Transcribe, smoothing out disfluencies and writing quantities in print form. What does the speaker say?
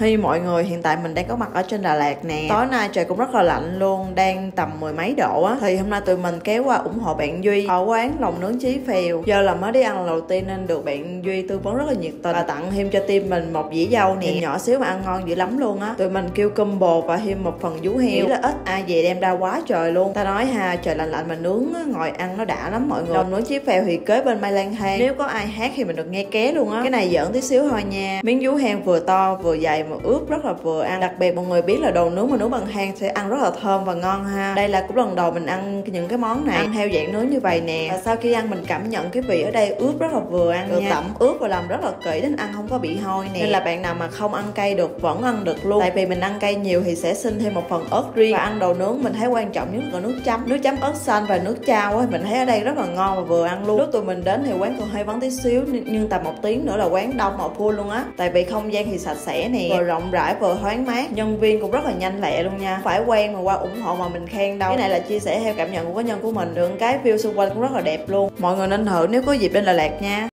Hi mọi người, hiện tại mình đang có mặt ở trên Đà Lạt nè. Tối nay trời cũng rất là lạnh luôn, đang tầm mười mấy độ á. Thì hôm nay tụi mình kéo qua ủng hộ bạn Duy ở quán lòng nướng Chí Phèo. Do là mới đi ăn lần đầu tiên nên được bạn Duy tư vấn rất là nhiệt tình và tặng thêm cho team mình một dĩa dâu nè, nhỏ xíu mà ăn ngon dữ lắm luôn á. Tụi mình kêu combo và thêm một phần vú heo. Nghĩ là ít ai về đem ra quá trời luôn. Ta nói ha, trời lạnh lạnh mà nướng ngồi ăn nó đã lắm mọi người. Lòng nướng Chí Phèo thì kế bên Mai Lan Hàng. Nếu có ai hát thì mình được nghe ké luôn á. Cái này giỡn tí xíu thôi nha. Miếng vú heo vừa to vừa dày mà ướp rất là vừa ăn. Đặc biệt mọi người biết là đồ nướng mà nướng bằng hang sẽ ăn rất là thơm và ngon ha. Đây là cũng lần đầu mình ăn những cái món này, ăn theo dạng nướng như vậy nè. Và sau khi ăn mình cảm nhận cái vị ở đây ướp rất là vừa ăn, được tẩm ướp và làm rất là kỹ đến ăn không có bị hôi nè. Nên là bạn nào mà không ăn cay được vẫn ăn được luôn. Tại vì mình ăn cay nhiều thì sẽ xin thêm một phần ớt riêng. Và ăn đồ nướng mình thấy quan trọng nhất là nước chấm ớt xanh và nước chao á, mình thấy ở đây rất là ngon và vừa ăn luôn. Lúc tụi mình đến thì quán còn hơi vắng tí xíu nhưng tầm một tiếng nữa là quán đông mà full luôn á. Tại vì không gian thì sạch sẽ nè, vừa rộng rãi vừa thoáng mát, nhân viên cũng rất là nhanh lẹ luôn nha. Phải quen mà qua ủng hộ mà mình khen đâu. Cái này là chia sẻ theo cảm nhận của cá nhân của mình, được cái view xung quanh cũng rất là đẹp luôn. Mọi người nên thử nếu có dịp lên Đà Lạt nha.